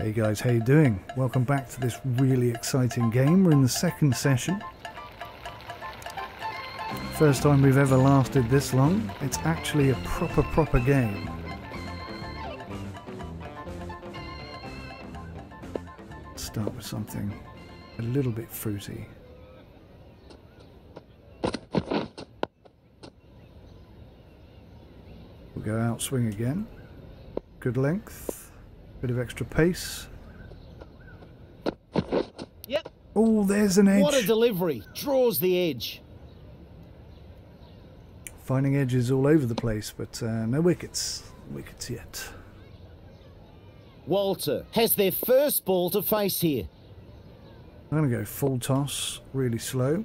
Hey guys, how you doing? Welcome back to this really exciting game. We're in the second session. First time we've ever lasted this long. It's actually a proper game. Let's start with something a little bit fruity. We'll go out swing again. Good length. Bit of extra pace. Yep. Oh, there's an edge. What a delivery. Draws the edge. Finding edges all over the place, but no wickets. Wickets yet. Walter has their first ball to face here. I'm going to go full toss, really slow.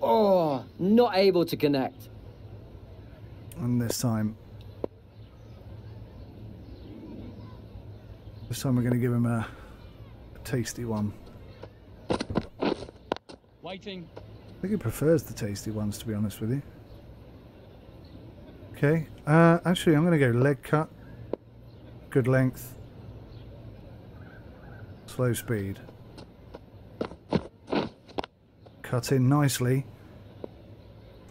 Oh, not able to connect. And this time we're going to give him a tasty one. Waiting. I think he prefers the tasty ones, to be honest with you. Okay, actually I'm going to go leg cut, good length, slow speed. Cut in nicely,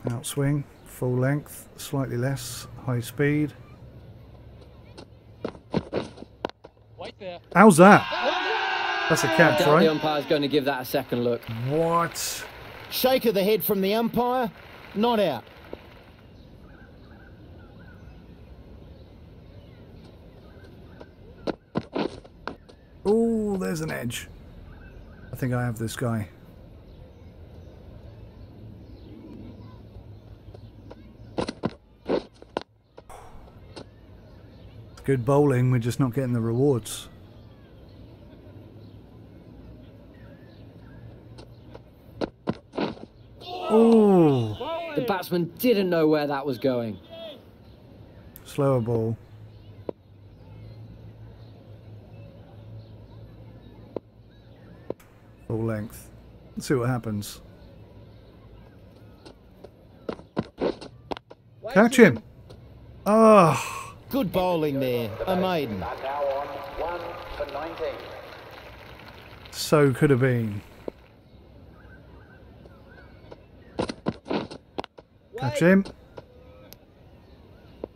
out swing. Full length, slightly less, high speed. Wait there. How's that? That's a catch, right? The umpire's going to give that a second look. What? Shake of the head from the umpire, not out. Oh, there's an edge. I think I have this guy. Good bowling, we're just not getting the rewards. Oh! The batsman didn't know where that was going. Slower ball. Full length. Let's see what happens. Catch him! Ah! Oh. Good bowling there, a maiden. So could have been. Catch him. I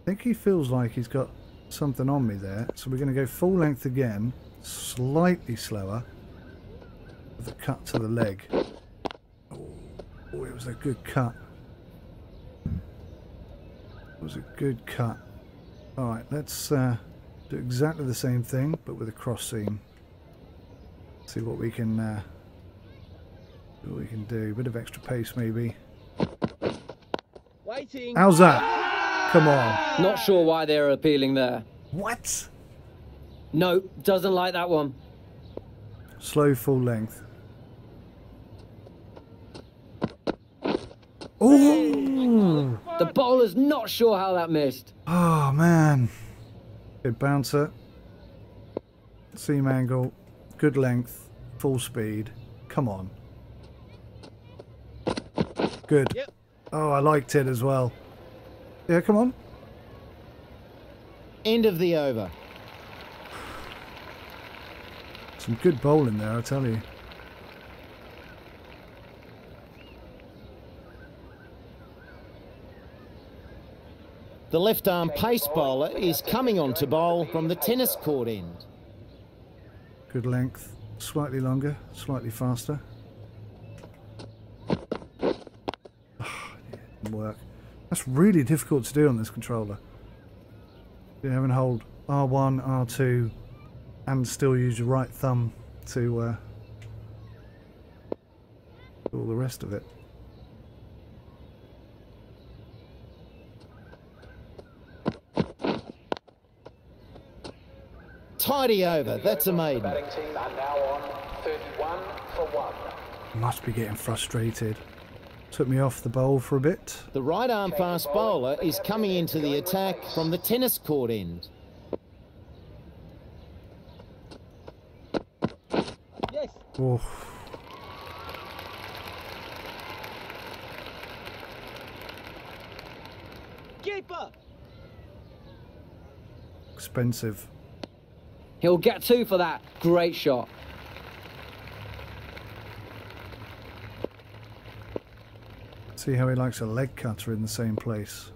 think he feels like he's got something on me there. So we're going to go full length again, slightly slower, with a cut to the leg. Oh, it was a good cut. It was a good cut. Alright, let's do exactly the same thing, but with a cross seam. See what we can do. A bit of extra pace, maybe. Waiting. How's that? Come on. Not sure why they're appealing there. What? No, doesn't like that one. Slow full length. Ooh. The bowler's not sure how that missed. Oh, man. Good bouncer. Seam angle. Good length. Full speed. Come on. Good. Yep. Oh, I liked it as well. Yeah, come on. End of the over. Some good bowling there, I tell you. The left-arm pace bowler is coming on to bowl from the tennis court end. Good length, slightly longer, slightly faster. Oh, it didn't work. That's really difficult to do on this controller. You have and hold R1, R2, and still use your right thumb to do all the rest of it. Tidy over, that's a maiden. Must be getting frustrated. Took me off the bowl for a bit. The right arm fast bowler is coming into the attack from the tennis court end. Yes. Oh. Keeper. expensive. He'll get two for that. Great shot. See how he likes a leg cutter in the same place.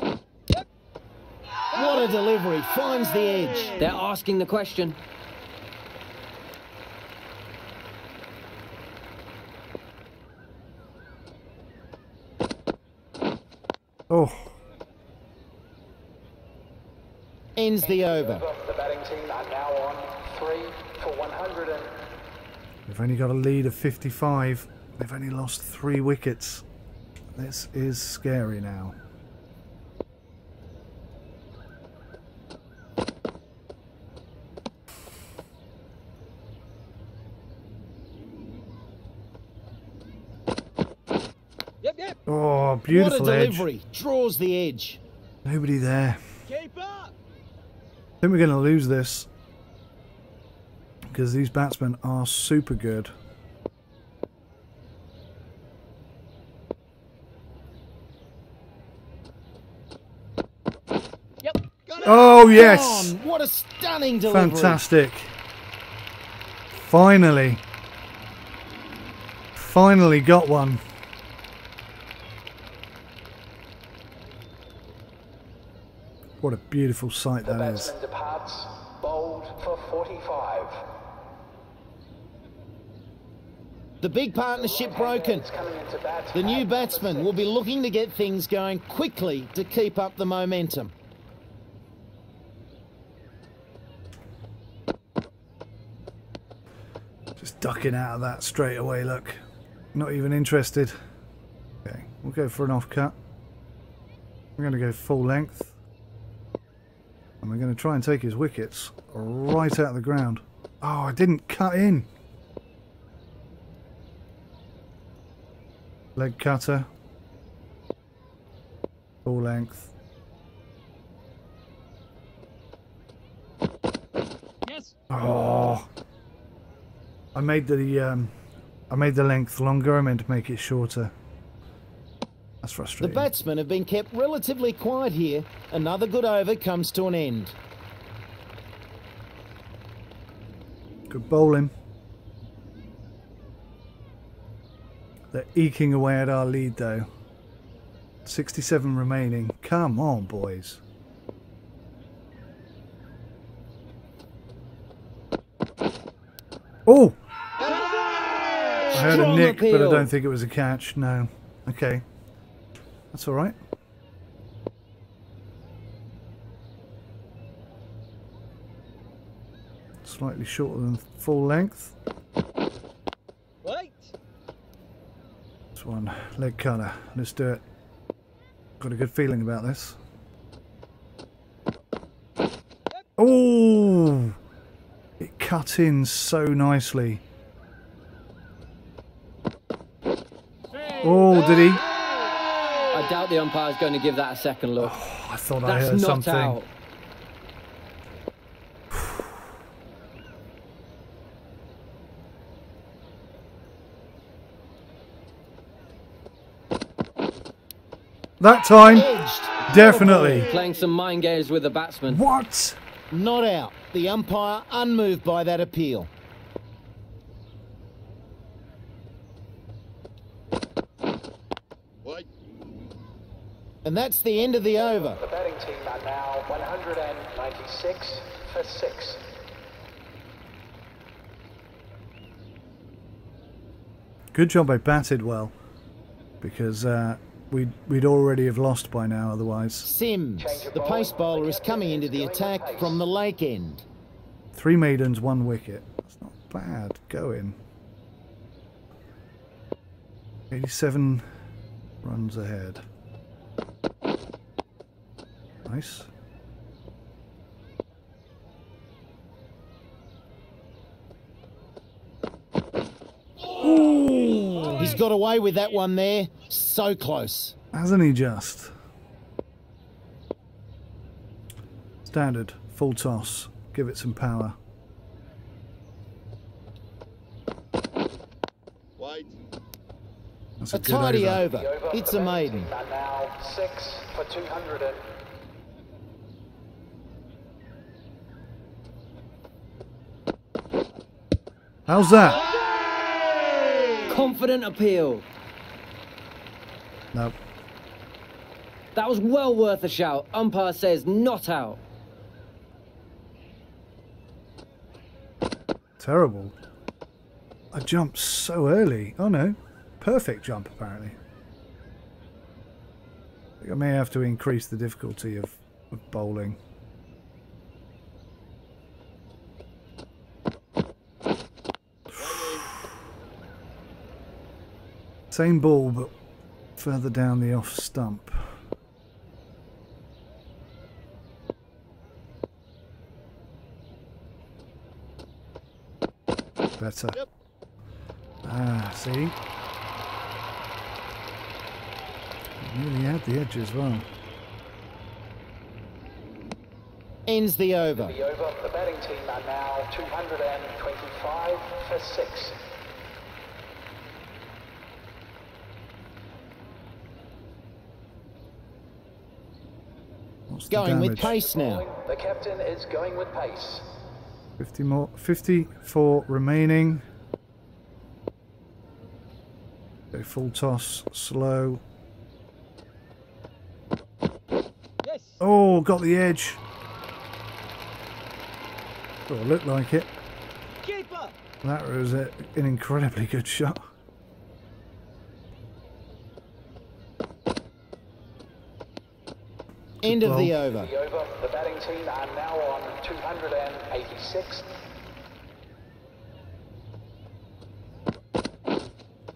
What a delivery. Finds the edge. They're asking the question. Oh. Ends the over. The batting team are now on 3 for 100. They've only got a lead of 55. They've only lost 3 wickets. This is scary now. Yep. Oh, beautiful what a delivery. Edge. Draws the edge. Nobody there. Keep up. I think we're going to lose this, because these batsmen are super good. Yep. Got it. Oh, yes. What a stunning delivery. Fantastic. Finally. Finally got one. What a beautiful sight that is. The batsman departs, bowled for 45. The big partnership broken. The new batsman will be looking to get things going quickly to keep up the momentum. Just ducking out of that straight away, look. Not even interested. Okay, we'll go for an off cut. I'm going to go full length. And we're going to try and take his wickets right out of the ground. Oh, I didn't cut in. Leg cutter. Full length. Yes. Oh. I made the length longer. I meant to make it shorter. That's frustrating. The batsmen have been kept relatively quiet here. Another good over comes to an end. Good bowling. They're eking away at our lead though. 67 remaining. Come on, boys. Oh! I heard a nick, but I don't think it was a catch. No. Okay. That's all right. Slightly shorter than full length. Wait. This one, leg cutter. Let's do it. Got a good feeling about this. Oh! It cut in so nicely. Oh, did he? I doubt the umpire's going to give that a second look. Oh, I thought I heard something. That's not out. That time, definitely. Playing some mind games with the batsman. What? Not out. The umpire unmoved by that appeal. And that's the end of the over. The batting team are now 196 for 6. Good job I batted well, because we'd already have lost by now otherwise. Sims, the pace bowler, is coming into the attack from the leg end. 3 maidens, 1 wicket. That's not bad going. 87 runs ahead. Nice. Ooh. He's got away with that one there. So close. Hasn't he just? Standard. Full toss. Give it some power. Wait. That's a tidy over. It's a maiden. And now 6 for 200. How's that? Confident appeal. No. That was well worth a shout. Umpire says not out. Terrible. I jumped so early. Oh no. Perfect jump, apparently. I think I may have to increase the difficulty of bowling. Same ball, but further down the off stump. Better. Yep. Ah, see? Really had the edge as well. Ends the over. The over. The batting team are now 225 for 6. What's going with pace now? The captain is going with pace. 54 remaining. Go full toss, slow. Yes. Oh, got the edge. Oh, looked like it. Keeper. That was an incredibly good shot. End of the over. The batting team are now on 286.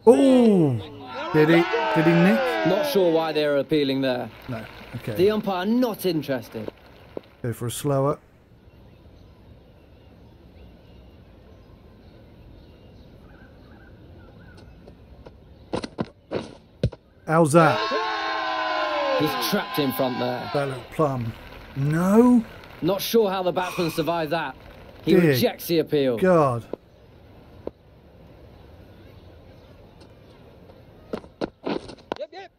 Oh! Did he nick? Not sure why they're appealing there. No. Okay. The umpire not interested. Go for a slower. How's that? He's trapped in front there. That looked plumb. No? Not sure how the batsman survived that. He rejects the appeal. God. Yep, yep.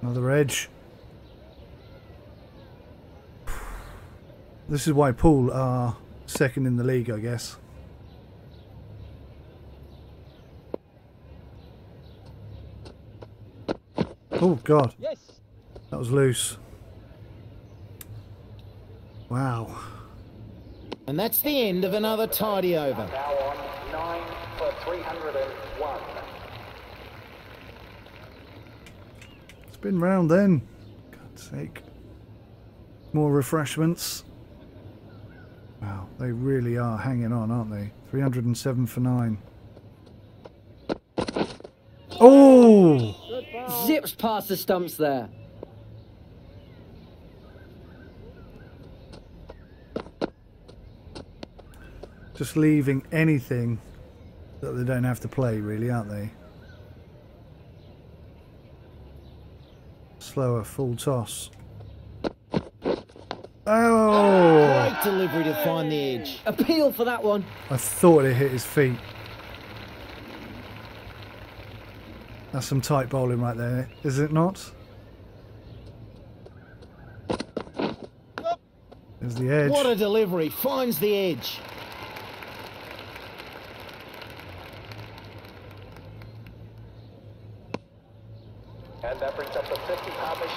Another edge. This is why Poole are second in the league, I guess. Oh, God. Yes. That was loose. Wow. And that's the end of another tidy over. Now on 9 for 301. It's been round then. God's sake. More refreshments. Wow, they really are hanging on, aren't they? 307 for 9. Oh! Zips past the stumps there. Just leaving anything that they don't have to play, really, aren't they? Slower, full toss. Oh! Great delivery to find the edge. Appeal for that one. I thought it hit his feet. That's some tight bowling right there, is it not? There's the edge. What a delivery. Finds the edge.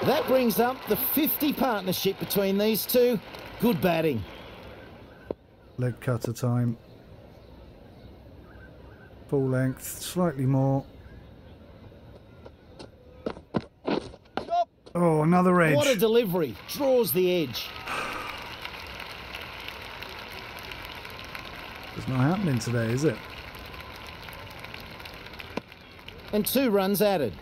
That brings up the 50 partnership between these two. Good batting. Leg cutter time. Full length, slightly more. Oh, another edge. What a delivery. Draws the edge. It's not happening today, is it? And 2 runs added.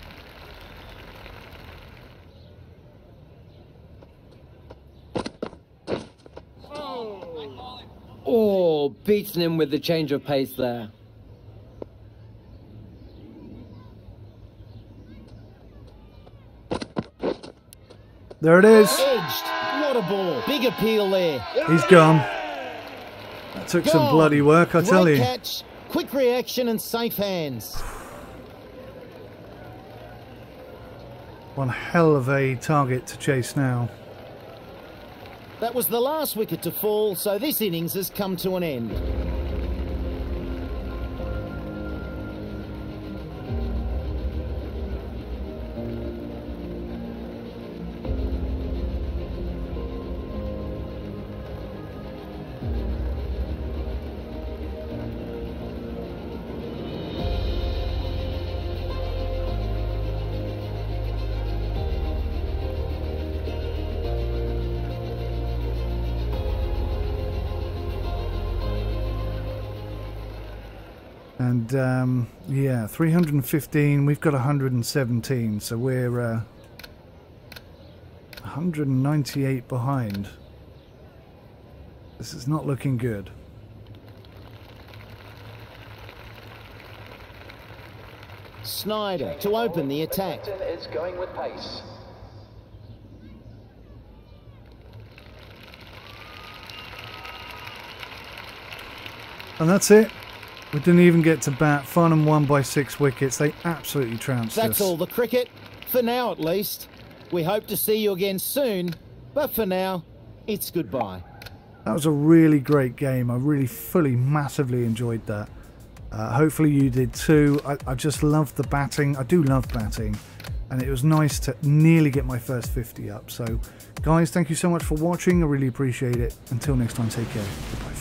Oh, beating him with the change of pace there. There it is. Edged. What a ball. Big appeal there. He's gone. That took some bloody work, I tell you. Catch, quick reaction and safe hands. One hell of a target to chase now. That was the last wicket to fall, so this innings has come to an end. And, yeah, 315, we've got 117, so we're 198 behind. This is not looking good. Snyder to open the attack. Is going with pace. And that's it. We didn't even get to bat. Farnham won by 6 wickets. They absolutely trounced us. That's all the cricket, for now at least. We hope to see you again soon, but for now, it's goodbye. That was a really great game. I really massively enjoyed that. Hopefully you did too. I just love the batting. I do love batting. And it was nice to nearly get my first 50 up. So, guys, thank you so much for watching. I really appreciate it. Until next time, take care. Goodbye.